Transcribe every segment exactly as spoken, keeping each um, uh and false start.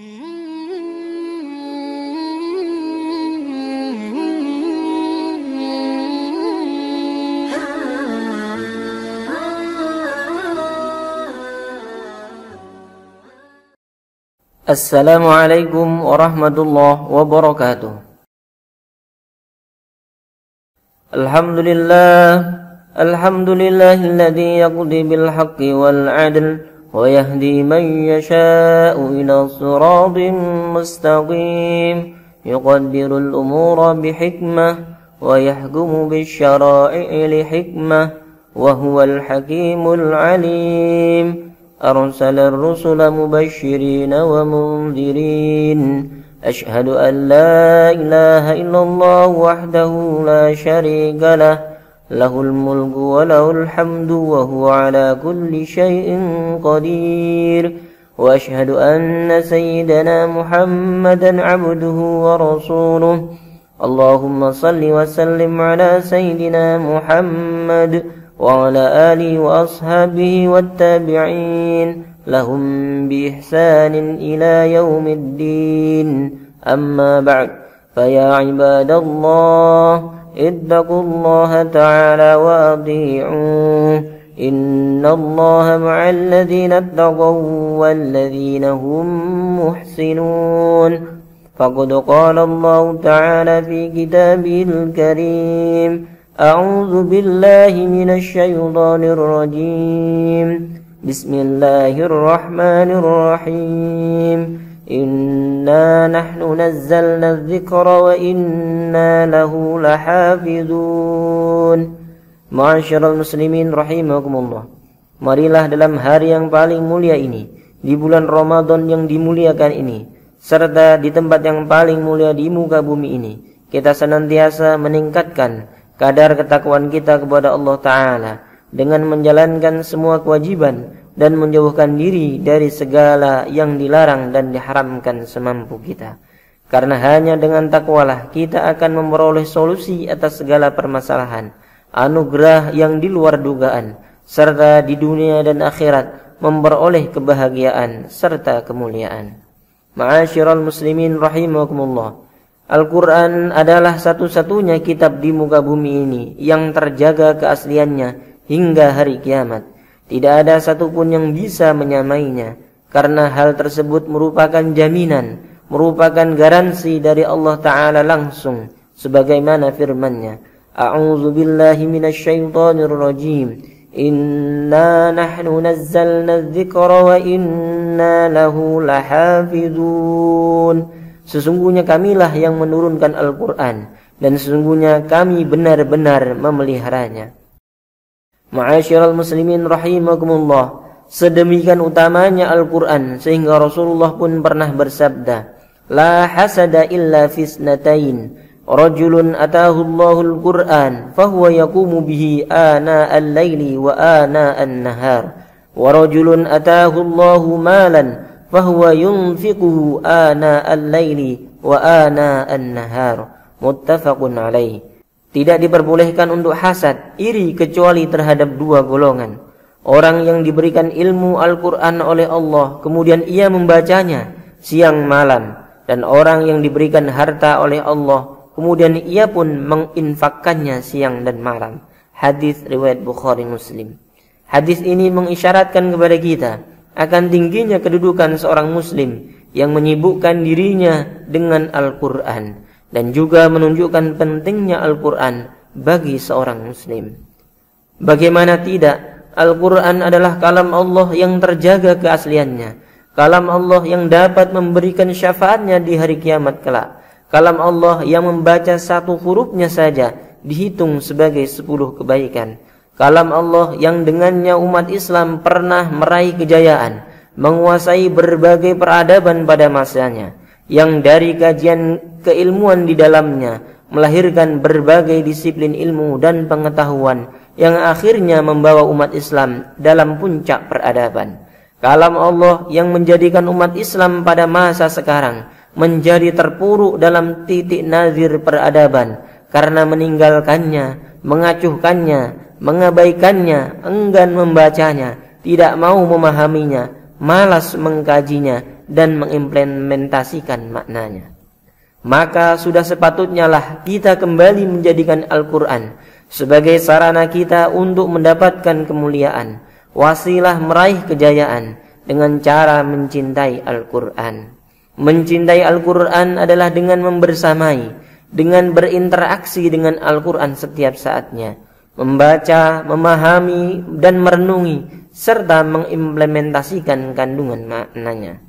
Assalamualaikum warahmatullahi wabarakatuh. Alhamdulillah, alhamdulillahilladzi yaqdi bil haqqi wal 'adl wa yahdi man yasha'u ila siratin mustaqim, yuqaddiru al umura bi hikmah wa yahkumu bis syara'i li hikmah wa huwal hakimul 'alim. أرسل الرسل مبشرين ومنذرين أشهد أن لا إله إلا الله وحده لا شريك له له الملك وله الحمد وهو على كل شيء قدير وأشهد أن سيدنا محمدا عبده ورسوله اللهم صل وسلم على سيدنا محمد وعلى آله وأصحابه والتابعين لهم بإحسان إلى يوم الدين. أما بعد، فيا عباد الله اتقوا الله تعالى وأطيعوه، إن الله مع الذين اتقوا والذين هم محسنون. فقد قال الله تعالى في كتابه الكريم: أعوذ بالله من الشيطان الرجيم، بسم الله الرحمن الرحيم. إنا نحن نزلنا الذكر وإنا له لحافظون. Ma'asyiral muslimin rahimakumullah. Marilah dalam hari yang paling mulia ini, di bulan Ramadan yang dimuliakan ini, serta di tempat yang paling mulia di muka bumi ini, kita senantiasa meningkatkan kadar ketakwaan kita kepada Allah Ta'ala dengan menjalankan semua kewajiban dan menjauhkan diri dari segala yang dilarang dan diharamkan semampu kita. Karena hanya dengan takwalah kita akan memperoleh solusi atas segala permasalahan, anugerah yang di luar dugaan, serta di dunia dan akhirat memperoleh kebahagiaan serta kemuliaan. Ma'asyiral muslimin rahimakumullah. Al-Qur'an adalah satu-satunya kitab di muka bumi ini yang terjaga keasliannya hingga hari kiamat. Tidak ada satupun yang bisa menyamainya, karena hal tersebut merupakan jaminan, merupakan garansi dari Allah Ta'ala langsung, sebagaimana firman-Nya: A'udzu billahi minasyaitonir rajim. Inna nahnu nazzalna adh-dhikra wa inna lahu lahafizun. Sesungguhnya kamilah yang menurunkan Al-Qur'an, dan sesungguhnya kami benar-benar memeliharanya. Ma'asyiral muslimin rahimakumullah. Sedemikian utamanya Al-Qur'an sehingga Rasulullah pun pernah bersabda: La hasada illa fisnatain, rajulun atahu Allahul Qur'an fahuwa yaqumu bihi ana al-laili wa ana an-nahar, wa rajulun atahu Allahu malan fahuwa yunfiquhu ana al-laili wa ana an-nahar. Muttafaqun alaih. Tidak diperbolehkan untuk hasad, iri, kecuali terhadap dua golongan: orang yang diberikan ilmu Al-Qur'an oleh Allah kemudian ia membacanya siang malam, dan orang yang diberikan harta oleh Allah kemudian ia pun menginfakkannya siang dan malam. Hadis riwayat Bukhari Muslim. Hadis ini mengisyaratkan kepada kita akan tingginya kedudukan seorang muslim yang menyibukkan dirinya dengan Al-Qur'an, dan juga menunjukkan pentingnya Al-Qur'an bagi seorang muslim. Bagaimana tidak, Al-Qur'an adalah kalam Allah yang terjaga keasliannya, kalam Allah yang dapat memberikan syafaatnya di hari kiamat kelak, kalam Allah yang membaca satu hurufnya saja dihitung sebagai sepuluh kebaikan, kalam Allah yang dengannya umat Islam pernah meraih kejayaan, menguasai berbagai peradaban pada masanya, yang dari kajian keilmuan di dalamnya melahirkan berbagai disiplin ilmu dan pengetahuan yang akhirnya membawa umat Islam dalam puncak peradaban. Kalam Allah yang menjadikan umat Islam pada masa sekarang menjadi terpuruk dalam titik nazir peradaban karena meninggalkannya, mengacuhkannya, mengabaikannya, enggan membacanya, tidak mau memahaminya, malas mengkajinya, dan mengimplementasikan maknanya. Maka sudah sepatutnya lah kita kembali menjadikan Al-Qur'an sebagai sarana kita untuk mendapatkan kemuliaan, wasilah meraih kejayaan dengan cara mencintai Al-Qur'an. Mencintai Al-Qur'an adalah dengan membersamai, dengan berinteraksi dengan Al-Qur'an setiap saatnya, membaca, memahami, dan merenungi, serta mengimplementasikan kandungan maknanya.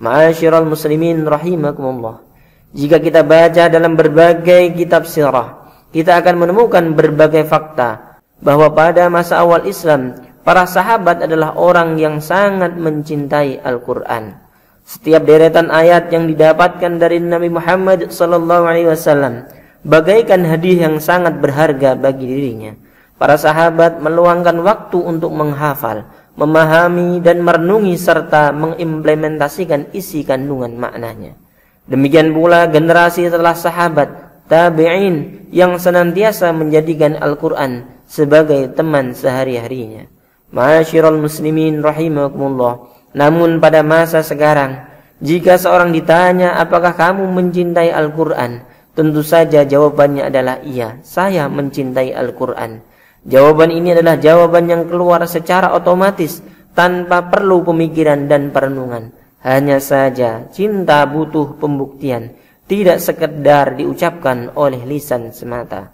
Ma'asyiral muslimin rahimakumullah. Jika kita baca dalam berbagai kitab sirah, kita akan menemukan berbagai fakta bahwa pada masa awal Islam, para sahabat adalah orang yang sangat mencintai Al-Qur'an. Setiap deretan ayat yang didapatkan dari Nabi Muhammad shallallahu alaihi wasallam bagaikan hadiah yang sangat berharga bagi dirinya. Para sahabat meluangkan waktu untuk menghafal, memahami, dan merenungi serta mengimplementasikan isi kandungan maknanya. Demikian pula generasi setelah sahabat, tabi'in, yang senantiasa menjadikan Al-Qur'an sebagai teman sehari-harinya. Ma'asyiral muslimin rahimakumullah. Namun pada masa sekarang, jika seorang ditanya apakah kamu mencintai Al-Qur'an, tentu saja jawabannya adalah iya, saya mencintai Al-Qur'an. Jawaban ini adalah jawaban yang keluar secara otomatis tanpa perlu pemikiran dan perenungan. Hanya saja cinta butuh pembuktian, tidak sekedar diucapkan oleh lisan semata.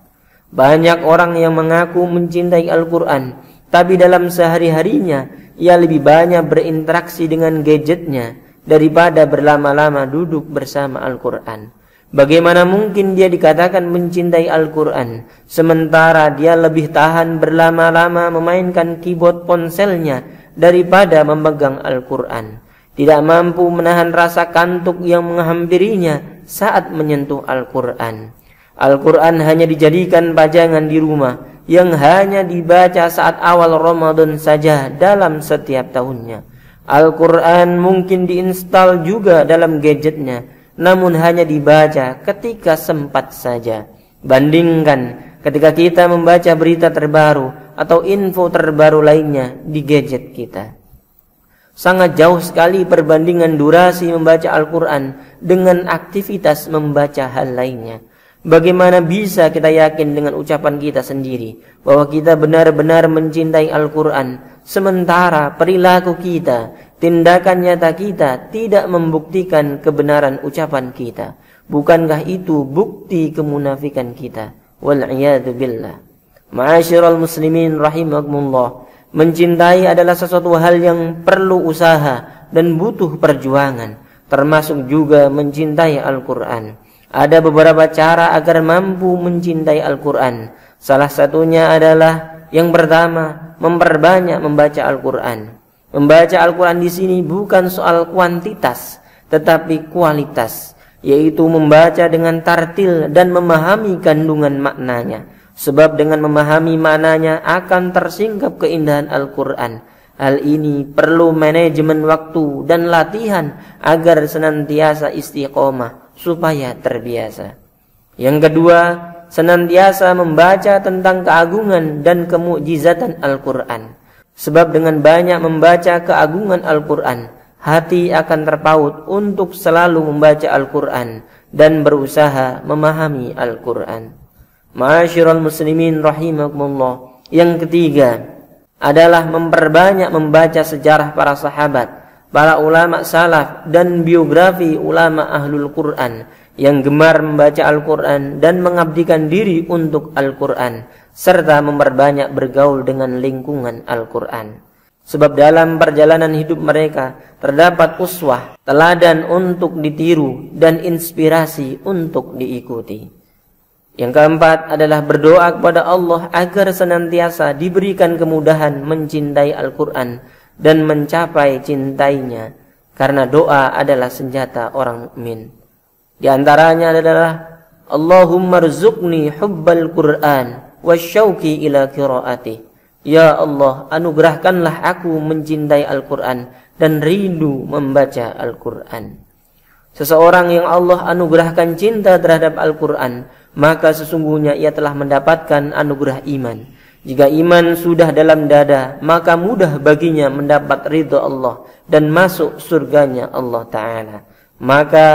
Banyak orang yang mengaku mencintai Al-Qur'an, tapi dalam sehari-harinya ia lebih banyak berinteraksi dengan gadgetnya daripada berlama-lama duduk bersama Al-Qur'an. Bagaimana mungkin dia dikatakan mencintai Al-Qur'an, sementara dia lebih tahan berlama-lama memainkan keyboard ponselnya daripada memegang Al-Qur'an. Tidak mampu menahan rasa kantuk yang menghampirinya saat menyentuh Al-Qur'an. Al-Qur'an hanya dijadikan pajangan di rumah yang hanya dibaca saat awal Ramadan saja dalam setiap tahunnya. Al-Qur'an mungkin diinstal juga dalam gadgetnya, namun hanya dibaca ketika sempat saja. Bandingkan ketika kita membaca berita terbaru atau info terbaru lainnya di gadget kita. Sangat jauh sekali perbandingan durasi membaca Al-Qur'an dengan aktivitas membaca hal lainnya. Bagaimana bisa kita yakin dengan ucapan kita sendiri bahwa kita benar-benar mencintai Al-Qur'an, sementara perilaku kita, tindakan nyata kita tidak membuktikan kebenaran ucapan kita? Bukankah itu bukti kemunafikan kita? Wal'iyadzubillah. Ma'asyiral muslimin rahimakumullah. Mencintai adalah sesuatu hal yang perlu usaha dan butuh perjuangan, termasuk juga mencintai Al-Qur'an. Ada beberapa cara agar mampu mencintai Al-Qur'an. Salah satunya adalah yang pertama, memperbanyak membaca Al-Qur'an. Membaca Al-Qur'an di sini bukan soal kuantitas, tetapi kualitas, yaitu membaca dengan tartil dan memahami kandungan maknanya. Sebab dengan memahami maknanya akan tersingkap keindahan Al-Qur'an. Hal ini perlu manajemen waktu dan latihan agar senantiasa istiqomah supaya terbiasa. Yang kedua, senantiasa membaca tentang keagungan dan kemukjizatan Al-Qur'an. Sebab dengan banyak membaca keagungan Al-Qur'an, hati akan terpaut untuk selalu membaca Al-Qur'an dan berusaha memahami Al-Qur'an. Ma'asyiral muslimin rahimakumullah. Yang ketiga adalah memperbanyak membaca sejarah para sahabat, para ulama salaf, dan biografi ulama ahlul Qur'an yang gemar membaca Al-Qur'an dan mengabdikan diri untuk Al-Qur'an, serta memperbanyak bergaul dengan lingkungan Al-Qur'an. Sebab dalam perjalanan hidup mereka terdapat uswah, teladan untuk ditiru, dan inspirasi untuk diikuti. Yang keempat adalah berdoa kepada Allah agar senantiasa diberikan kemudahan mencintai Al-Qur'an dan mencapai cintanya, karena doa adalah senjata orang mukmin. Di antaranya adalah Allahumma rzuqni hubbal Qur'an wasyauqi ila qiraatih. Ya Allah, anugerahkanlah aku mencintai Al-Qur'an dan rindu membaca Al-Qur'an. Seseorang yang Allah anugerahkan cinta terhadap Al-Qur'an, maka sesungguhnya ia telah mendapatkan anugerah iman. Jika iman sudah dalam dada, maka mudah baginya mendapat ridha Allah dan masuk surganya Allah Ta'ala. Maka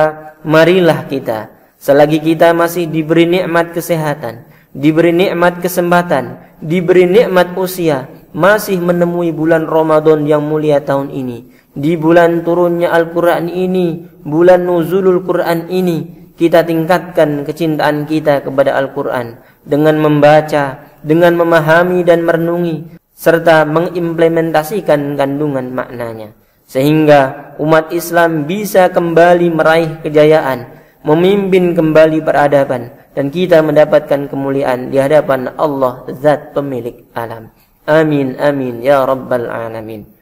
marilah kita, selagi kita masih diberi nikmat kesehatan, diberi nikmat kesempatan, diberi nikmat usia, masih menemui bulan Ramadan yang mulia tahun ini, di bulan turunnya Al-Qur'an ini, bulan nuzulul Qur'an ini, kita tingkatkan kecintaan kita kepada Al-Qur'an dengan membaca, dengan memahami dan merenungi, serta mengimplementasikan kandungan maknanya, sehingga umat Islam bisa kembali meraih kejayaan, memimpin kembali peradaban, dan kita mendapatkan kemuliaan di hadapan Allah Zat pemilik alam. Amin, amin, ya Rabbal Alamin.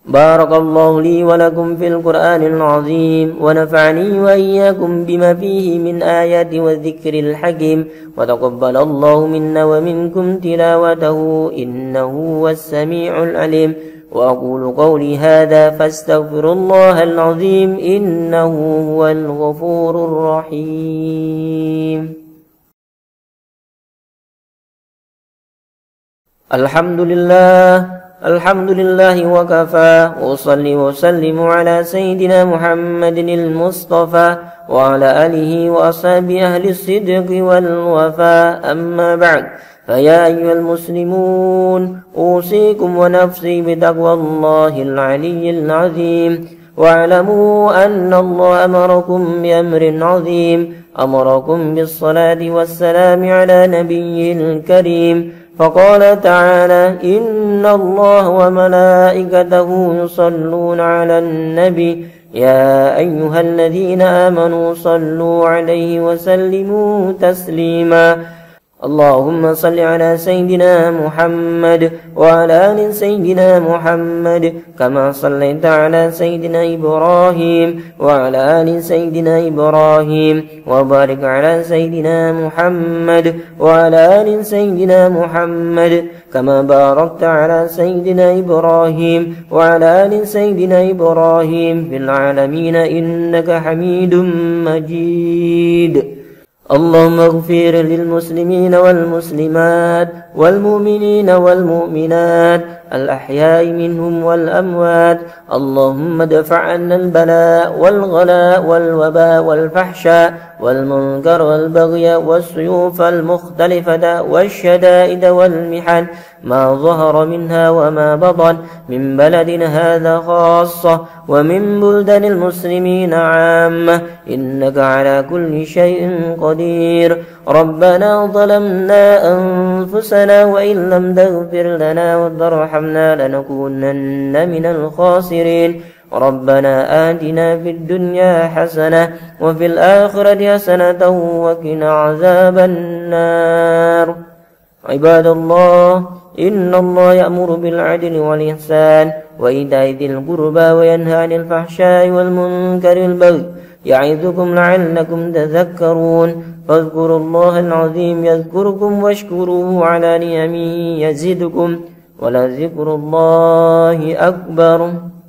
Barakallahu li walakum fil Qur'anil azim, wa nafa'ani wa iyyakum bima fihi min ayati wa dzikril hakim, wa taqabbalallahu minna wa minkum tilawatahu innahu was-sami'ul alim, wa aqulu qawli hadha fastaghfirullahal azim innahu huwal ghafurur rahim. Alhamdulillah, alhamdulillahi wa kafa, wa salli wa sallimu ala sayyidina Muhammadinil Mustafa wa ala alihi wa ashabi ahli sidqi wal wafa. Amma ba'd, faya ayyuhal muslimun, usikum wa nafsi bitaqwallahil aliyyil azim, wa'alamu anna Allah amarakum bi amrin azim, amarakum bis salati wassalami ala nabiyyil karim. فقال تعالى إن الله وملائكته يصلون على النبي يا أيها الذين آمنوا صلوا عليه وسلموا تسليما اللهم صل على سيدنا محمد وعلى آل سيدنا محمد كما صليت على سيدنا إبراهيم وعلى آل سيدنا إبراهيم وبارك على سيدنا محمد وعلى آل سيدنا محمد كما باركت على سيدنا إبراهيم وعلى آل سيدنا إبراهيم في العالمين إنك حميد مجيد. اللهم اغفر للمسلمين والمسلمات والمؤمنين والمؤمنات الأحياء منهم والأموات. اللهم ادفع عنا البلاء والغلاء والوباء والفحشاء والمنكر والبغي والسيوف المختلفة والشدائد والمحن ما ظهر منها وما بطن، من بلدنا هذا خاصة ومن بلدان المسلمين عامة إنك على كل شيء قدير. ربنا ظلمنا أنفسنا وإن لم تغفر لنا وترحمنا لنكونن من الخاسرين. ربنا آتنا في الدنيا حسنة وفي الآخرة حسنة وقنا عذاب النار. عباد الله، إن الله يأمر بالعدل والإحسان وإيتاء ذي القربى وينهى عن الفحشاء والمنكر والبغي يعظكم لعلكم تذكرون. فاذكروا الله العظيم يذكركم واشكروه على نعمه يزدكم ولذكر الله أكبر.